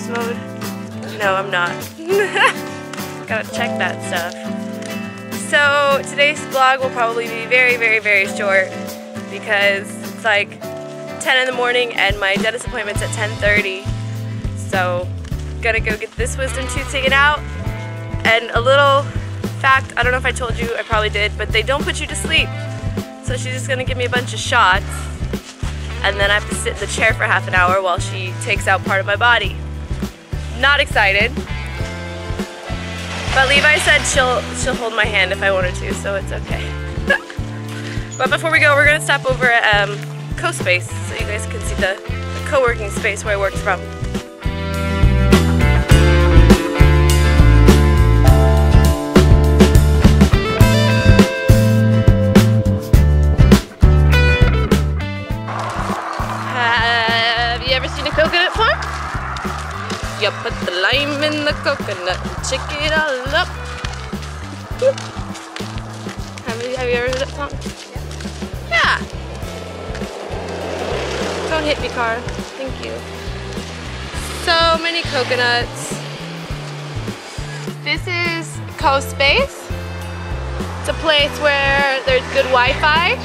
collapse mode? No, I'm not. Gotta check that stuff. So today's vlog will probably be very, very short because it's like 10 in the morning and my dentist appointment's at 10:30. So gotta go get this wisdom tooth taken out. And a little fact, I don't know if I told you, I probably did, but they don't put you to sleep. So she's just gonna give me a bunch of shots, and then I have to sit in the chair for half an hour while she takes out part of my body. Not excited. But Levi said she'll hold my hand if I wanted to, so it's okay. But before we go, we're gonna stop over at CoSpace so you guys can see the co-working space where I worked from. You put the lime in the coconut and check it all up. Have you ever heard that song? Yeah. Don't hit me, car. Thank you. So many coconuts. This is CoSpace. It's a place where there's good Wi-Fi,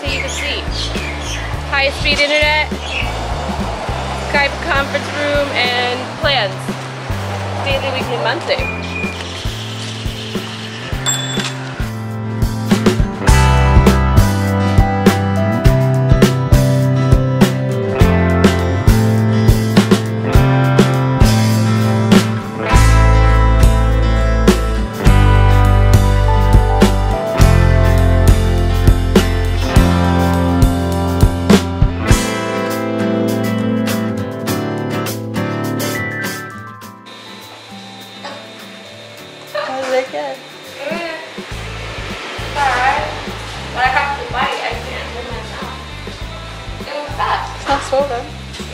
so you can see high-speed internet, Skype conference room, and plans. Daily, weekly, monthly.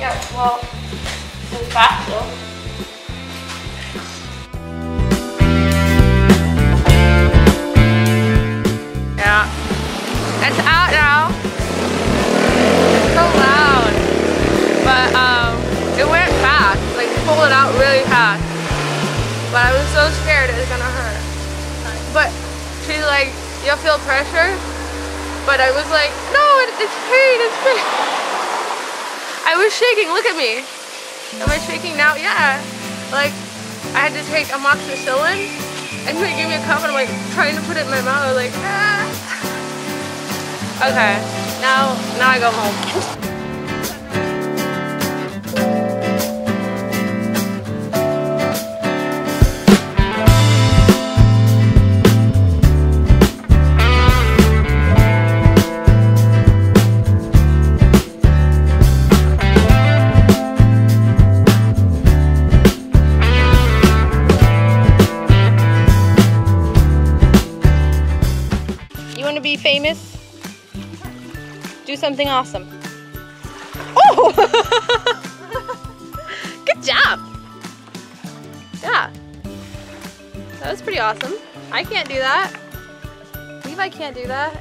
Yeah, well, in fact, though. Yeah. It's out now. It's so loud. But, it went fast. Like, pulled it out really fast. But I was so scared it was gonna hurt. But she's like, you'll feel pressure? But I was like, no, it's pain, it's pain. I was shaking, look at me. Am I shaking now? Yeah. Like, I had to take amoxicillin, and he gave me a cup, and I'm like, trying to put it in my mouth, like, ah. Okay, now I go home. Famous, do something awesome. Oh! Good job! Yeah, that was pretty awesome. I can't do that. Levi can't do that.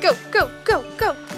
Go, go, go, go!